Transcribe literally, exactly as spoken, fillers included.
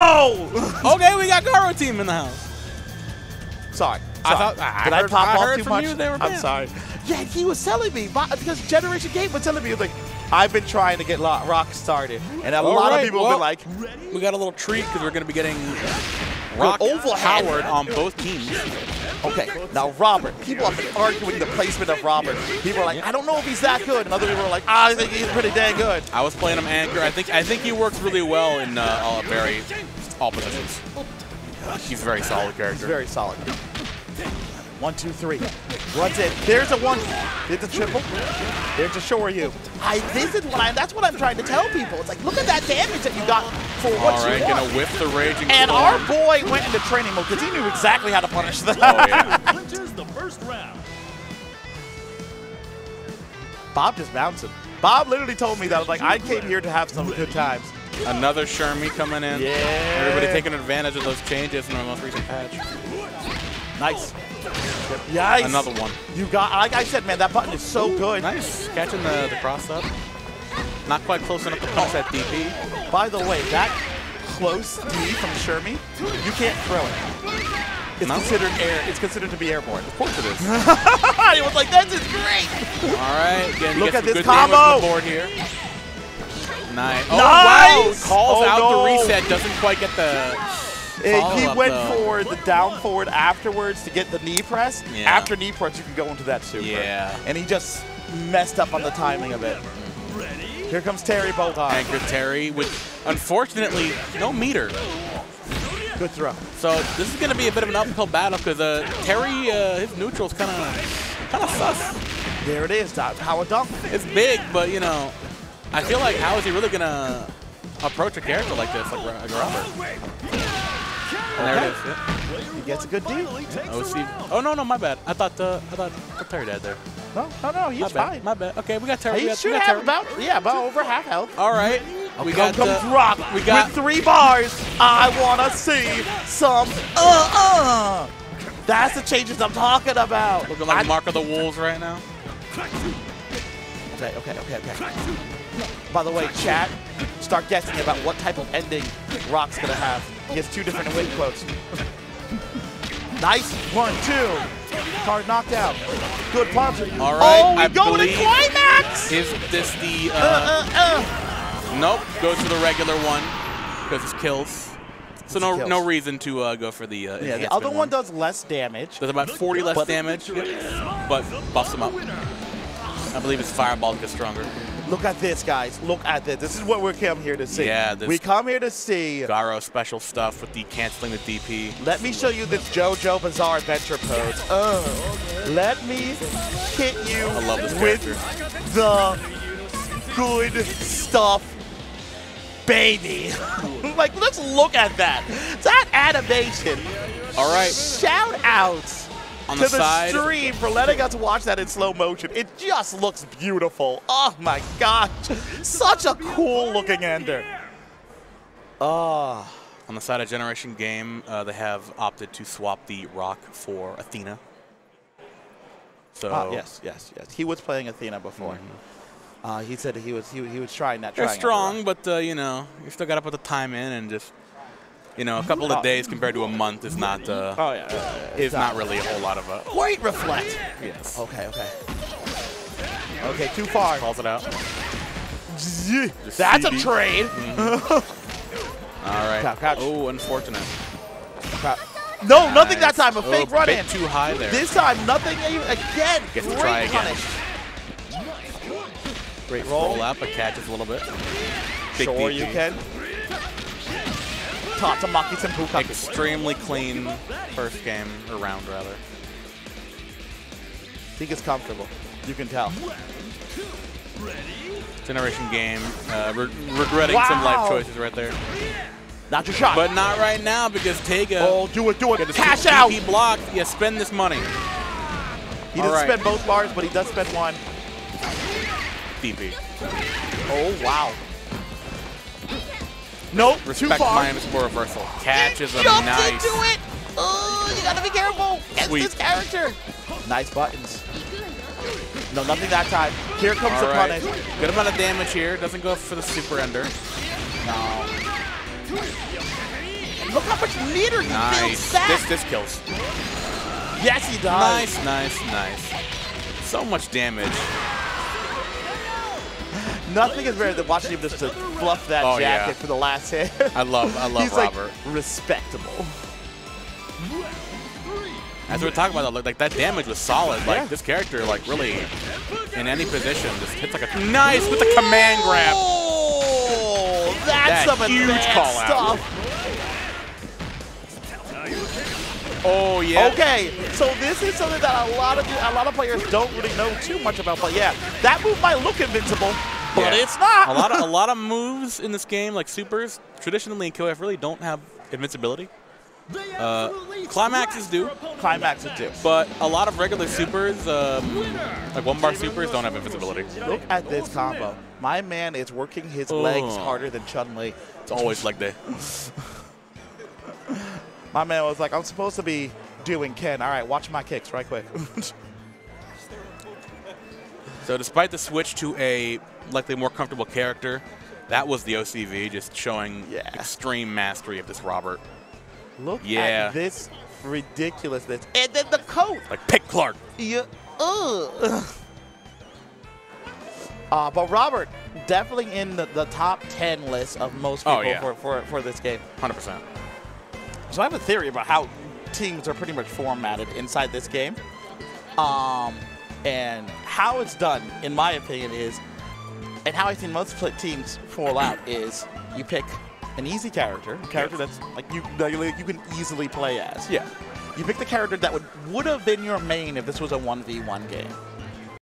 Oh! Okay, we got Garo team in the house. Sorry. sorry. I thought I Did heard, I pop I heard off too much? You, they were I'm sorry. Yeah, he was telling me because Generation Game was telling me, he was like, I've been trying to get Rock started, and a All lot right, of people well, have been like, ready? We got a little treat because we're going to be getting Rock Oval Howard on both teams. Okay, now Robert. People have been arguing the placement of Robert. People are like, I don't know if he's that good, and other people are like, ah, I think he's pretty dang good. I was playing him anchor. I think I think he works really well in uh, all very all positions. He's a very solid character. He's very solid. One, two, three. What's it? There's a one. There's a triple. There's a Shoryu. I this is what I that's what I'm trying to tell people. It's like, look at that damage that you got for what All right, you want. Gonna whip the raging. And storm. Our boy went into training mode because he knew exactly how to punish them. Oh, yeah. Enters the first round. Bob just bouncing. Bob literally told me that I was like, I came here to have some good times. Another Shermie coming in. Yeah. Everybody taking advantage of those changes in our most recent patch. Nice. Nice. Another one. You got, like I said, man, that button is so Ooh, good. Nice. Catching the, the cross up. Not quite close enough to punch that D P. By the way, that close D from Shermie, you can't throw it. It's no. considered air. It's considered to be airborne. Of course it is. It was like, that is great. All right. Again, look at this combo. Board here. Nice. Oh, nice. Wow. Calls oh, out no. the reset. Doesn't quite get the... It, he went though. forward, the down forward afterwards to get the knee press. Yeah. After knee press, you can go into that super. Yeah. And he just messed up on the timing of it. Ready? Here comes Terry Bogard. Anchor Terry with, unfortunately, no meter. Good throw. So this is going to be a bit of an uphill battle because uh, Terry, uh, his neutral's kind of kind of sus. There it is, power dump. It's big, but, you know, I feel like how is he really going to approach a character like this, like, like Robert? And there okay. it is. Yeah. He gets a good deal. Yeah. O C. Oh no, no, my bad. I thought uh, I thought Terry died there. No, no, no, he's my fine. Bad. My bad. Okay, we got Terry. He we got, should we got have Terry. about yeah, about over half health. All right, okay. we got come uh, rock. We got with three bars. I wanna see some uh uh. That's the changes I'm talking about. Looking like I, Mark of the Wolves right now. Okay, okay, okay, okay. By the way, chat, start guessing about what type of ending Rock's gonna have. He has two different win quotes. Nice. One, two. Card knocked out. Good punch. All right. Oh, we're going to climax. Is this the... Uh, uh, uh, uh. Nope. Goes to the regular one because it's kills. So no kills. no reason to uh, go for the uh, Yeah, the other one, one does less damage. There's about forty less but damage, but buffs him up. I believe his fireball gets stronger. Look at this, guys. Look at this. This is what we come here to see. Yeah, this we come here to see Garo special stuff with the canceling the D P. Let me show you this JoJo Bizarre Adventure pose. Oh, let me hit you I love this with the good stuff, baby. Like, let's look at that. That animation. All right. Shout outs. On to the, the stream for letting us watch that in slow motion. It just looks beautiful. Oh my gosh. Such a cool looking ender. Oh. On the side of Generation Game, uh, they have opted to swap the Rock for Athena. So ah, yes, yes, yes. He was playing Athena before. Mm-hmm. uh, he said he was he, he was trying that. They're strong, but uh, you know, you still got to put the time in and just. You know, a couple of days compared to a month is not uh, oh, yeah, yeah, yeah. is not really a whole lot of a wait reflect. Yes. Okay, okay. Okay, too far. Calls it out. That's a trade. Mm-hmm. All right. Couch, couch. Oh, unfortunate. Couch. No, nice. Nothing that time. A fake oh, run in. Too high there. This time, nothing again. Gets to try again. Great roll. Roll up, but catches a little bit. Big sure, D P. You can. Extremely clean first game, or round rather. He gets comfortable. You can tell. Generation Game, uh, re regretting wow. some life choices right there. Not your shot. But not right now because Tega. Oh, do it, do it. Cash out. He blocked. Yeah, spend this money. He doesn't right. spend both bars, but he does spend one. D P. Oh, wow. Nope, Respect too far. Respect for reversal. Catches a nice. Into it. Oh, you gotta be careful. It's this character. Nice buttons. No, nothing that time. Here comes All the right. punish. Good amount of damage here. Doesn't go for the super ender. No. Look how much meter he nice. builds back. This, this kills. Yes, he does. Nice, nice, nice. So much damage. Nothing is better than watching him just to fluff that oh, jacket yeah. for the last hit. I love, I love He's Robert. Like, respectable. As we were talking about that, like that damage was solid. Like yeah. this character, like really, in any position, just hits like a nice with a command grab. Oh, that's that some huge call out. Stuff. Oh yeah. Okay, so this is something that a lot of a lot of players don't really know too much about. But yeah, that move might look invincible, but yeah. it's not. a lot of a lot of moves in this game, like supers, traditionally in K O F really don't have invincibility. Uh, climaxes do. Climaxes do. But a lot of regular supers, um, like one bar supers, don't have invincibility. Look at this combo. My man is working his oh. legs harder than Chun-Li. It's always like that. My man was like, I'm supposed to be doing Ken. All right, watch my kicks right quick. So despite the switch to a likely more comfortable character, that was the O C V, just showing yeah. extreme mastery of this Robert. Look yeah. at this ridiculousness. And then the coat. Like, pick Clark. Yeah. Ugh. Uh, but Robert, definitely in the, the top ten list of most people oh, yeah. for, for, for this game. one hundred percent. So I have a theory about how teams are pretty much formatted inside this game. Um, and how it's done, in my opinion, is, and how I've seen most teams fall out is you pick an easy character, a character that's like you that you can easily play as. Yeah. You pick the character that would would have been your main if this was a one v one game.